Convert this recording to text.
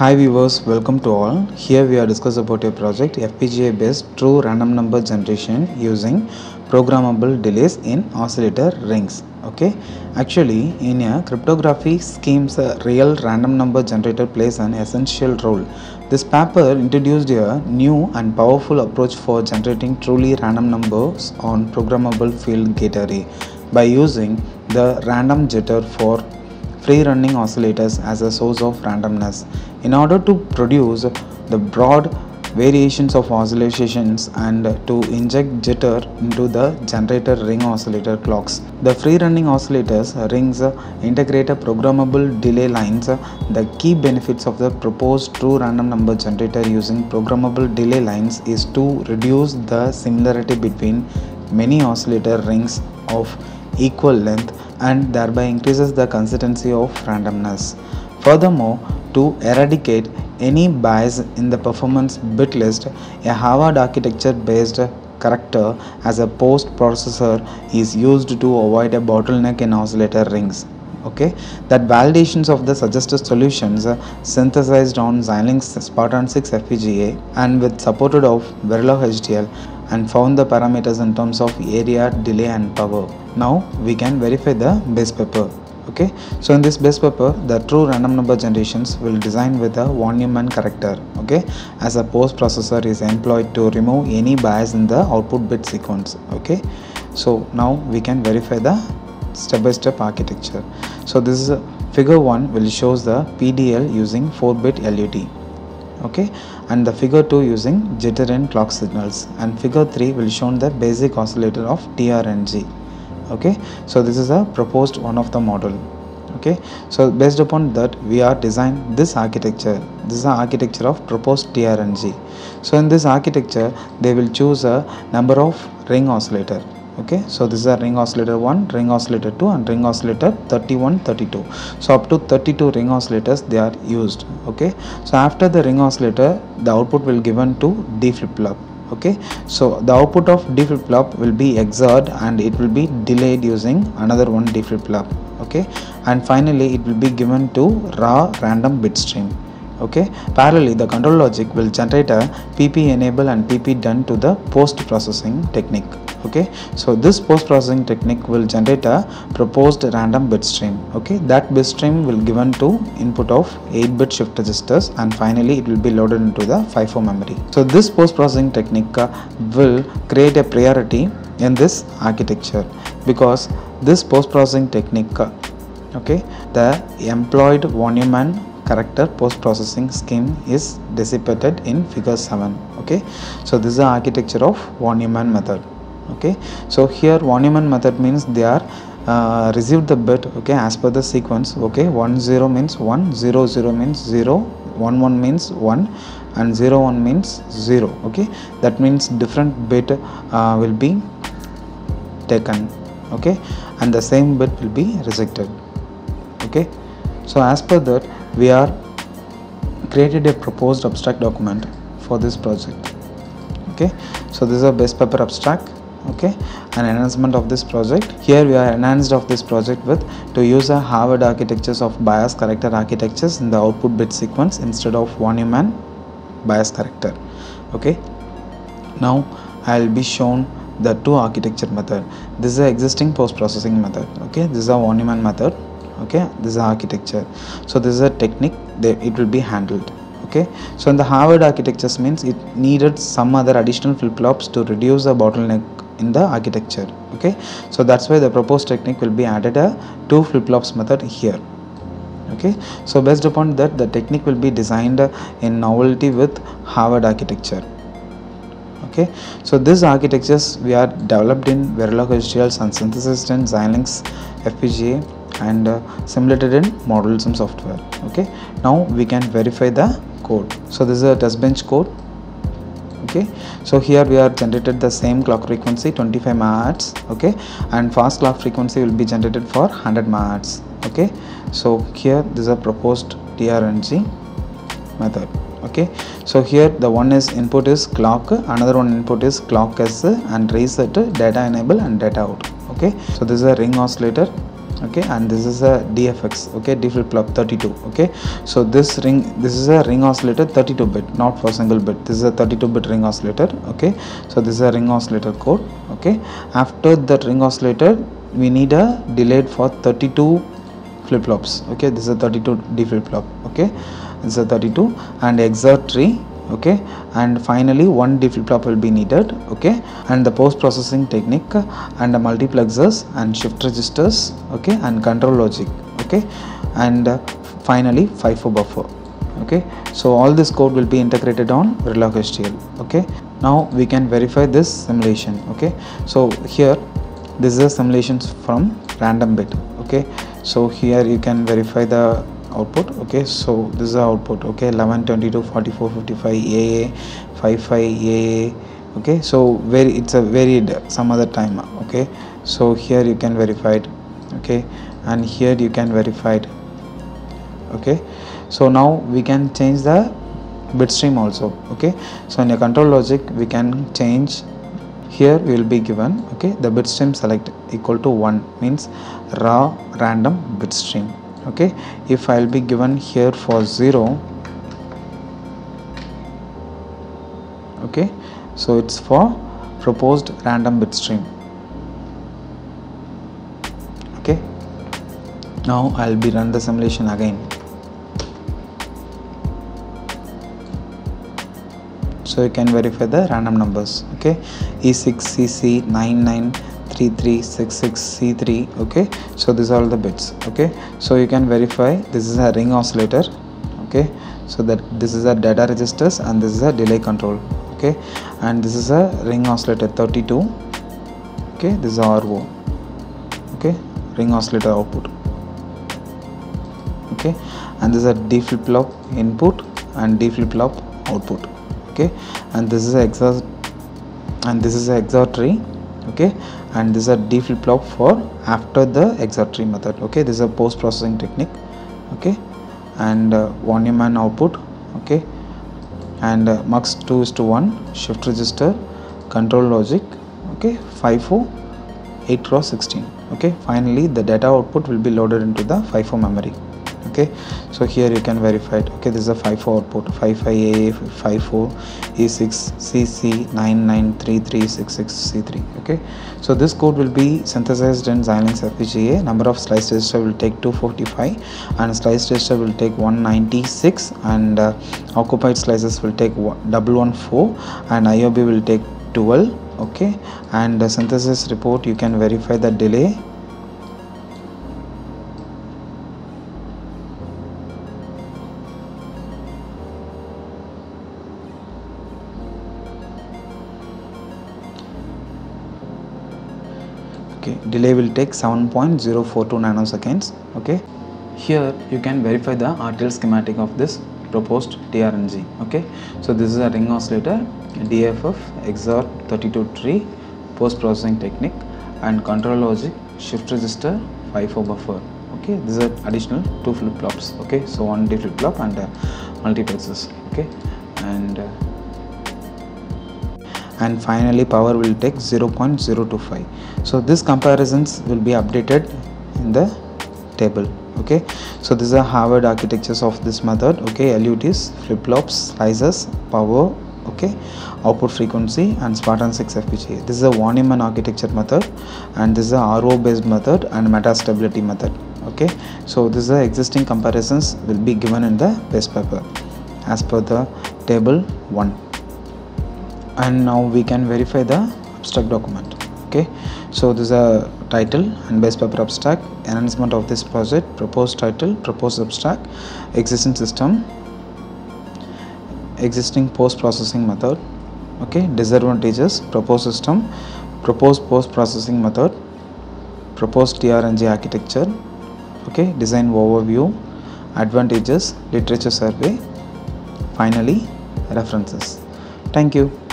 Hi viewers, welcome to all. Here we are discussing about a project FPGA based true random number generation using programmable delays in oscillator rings. Okay, actually in a cryptography schemes a real random number generator plays an essential role. This paper introduced a new and powerful approach for generating truly random numbers on programmable field gate array by using the random jitter for free-running oscillators as a source of randomness. In order to produce the broad variations of oscillations and to inject jitter into the generator ring oscillator clocks, the free-running oscillators rings integrate programmable delay lines. The key benefits of the proposed true random number generator using programmable delay lines is to reduce the similarity between many oscillator rings of equal length and thereby increases the consistency of randomness. Furthermore, to eradicate any bias in the performance bit list, a Harvard architecture based corrector as a post processor is used to avoid a bottleneck in oscillator rings. Okay, that validations of the suggested solutions synthesized on Xilinx Spartan 6 FPGA and with supported of Verilog HDL and found the parameters in terms of area, delay and power. Now we can verify the base paper. Okay, so in this base paper, the true random number generations will design with a Von Neumann corrector. Okay, as a post processor is employed to remove any bias in the output bit sequence. Okay, so now we can verify the step-by-step architecture. So this is figure 1 will shows the PDL using 4-bit LUT. Okay, and the figure 2 using jitter and clock signals, and figure 3 will show the basic oscillator of TRNG. Okay, so this is a proposed one of the model. Okay, so based upon that we are designed this architecture. This is the architecture of proposed TRNG. So in this architecture they will choose a number of ring oscillator. Okay, so this is a ring oscillator 1, ring oscillator 2 and ring oscillator 31 32. So up to 32 ring oscillators they are used. Okay, so after the ring oscillator the output will given to D flip-flop. Okay, so the output of D flip-flop will be XORed and it will be delayed using another one D flip-flop. Okay, and finally it will be given to raw random bit stream. Okay, parallelly the control logic will generate a PP enable and PP done to the post processing technique. Okay, so this post processing technique will generate a proposed random bit stream. Okay, that bit stream will given to input of 8-bit shift registers and finally it will be loaded into the FIFO memory. So this post processing technique will create a priority in this architecture because this post processing technique, okay, the employed Von Neumann corrector post processing scheme is dissipated in figure 7. Okay, so this is the architecture of Von Neumann method. Okay, so here Von Neumann method means they are received the bit, okay, as per the sequence. Okay, 10 means 1, 00 means 0, 11 means 1 and 01 means 0. Okay, that means different bit will be taken. Okay, and the same bit will be rejected. Okay, so as per that we are created a proposed abstract document for this project. Okay, so this is a base paper abstract. Okay, an enhancement of this project. Here we are enhanced of this project with to use a Harvard architectures of bias corrector architectures in the output bit sequence instead of Von Neumann bias corrector. Okay, now I will be shown the two architecture method. This is the existing post processing method. Okay, this is a Von Neumann method. Okay, this is the architecture. So this is a technique that it will be handled. Okay, so in the Harvard architectures means it needed some other additional flip-flops to reduce the bottleneck in the architecture. Okay, so that's why the proposed technique will be added a 2 flip-flops method here. Okay, so based upon that the technique will be designed in novelty with Harvard architecture. Okay, so this architectures we are developed in Verilog HDL and synthesized in Xilinx FPGA and simulated in ModelSim software. Okay, now we can verify the code. So this is a test bench code. Okay, so here we are generated the same clock frequency 25 MHz. Okay, and fast clock frequency will be generated for 100 MHz. Okay, so here this is a proposed TRNG method. Okay, so here the one is input is clock, another one input is clock as and reset data enable and data out. Okay, so this is a ring oscillator okay, and this is a DFX, okay, D flip flop 32, okay. So this is a ring oscillator 32 bit, not for single bit. This is a 32 bit ring oscillator, okay. So this is a ring oscillator code, okay. After that ring oscillator, we need a delayed for 32 flip flops, okay. This is a 32 D flip flop, okay. It's a 32 and XOR 3, okay, and finally one D flip flop will be needed, okay, and the post processing technique and the multiplexers and shift registers, okay, and control logic, okay, and finally FIFO buffer, okay. So all this code will be integrated on Verilog HDL, okay. Now we can verify this simulation, okay. So here this is simulations from random bit, okay. So here you can verify the output, okay. So this is the output, okay, 11 22 44 55 AA 55 AA, okay. So very, it's a varied some other time, okay. So here you can verify it, okay, and here you can verify it, okay. So now we can change the bit stream also, okay. So in the control logic we can change, here we will be given, okay, the bit stream select equal to 1 means raw random bit stream, okay. If I will be given here for 0, okay, so it's for proposed random bit stream, okay. Now I'll be run the simulation again. So you can verify the random numbers, okay, E6 CC 99 3366C3, okay. So these are all the bits, okay. So you can verify this is a ring oscillator, okay. So that this is a data registers and this is a delay control, okay, and this is a ring oscillator 32, okay. This is RO, okay, ring oscillator output, okay, and this is a D flip flop input and D flip flop output, okay, and this is XOR, and this is XOR 3, okay, and this is a D flip flop for after the XOR 3 method, okay. This is a post processing technique, okay, and Von Neumann output, okay, and mux 2:1 shift register, control logic, okay, FIFO 8 cross 16, okay. Finally the data output will be loaded into the FIFO memory, okay. So here you can verify it, okay. This is a FIFO output 55A 54 E6 CC 993366C3, okay. So this code will be synthesized in Xilinx FPGA. Number of slice register will take 245 and slice register will take 196 and occupied slices will take 114 and IOB will take 12, okay, and the synthesis report you can verify the delay, okay. Delay will take 7.042 nanoseconds, okay. Here you can verify the RTL schematic of this proposed TRNG, okay. So this is a ring oscillator DFF XOR 32 3, post processing technique and control logic, shift register, FIFO buffer, okay. These are additional 2 flip flops, okay. So one D flip flop and multiplexes, okay, and finally power will take 0.025. so this comparisons will be updated in the table, okay. So this is a Harvard architectures of this method, okay. LUTs, flip-flops, slices, power, okay, output frequency and Spartan 6 FPGA. This is a Von Neumann architecture method and this is a RO based method and meta stability method, okay. So this is the existing comparisons will be given in the waste paper as per the table 1. And now we can verify the abstract document, okay. So this is a title and base paper abstract, announcement of this project, proposed title, proposed abstract, existing system, existing post processing method, okay, disadvantages, proposed system, proposed post processing method, proposed TRNG architecture, okay, design overview, advantages, literature survey, finally references. Thank you.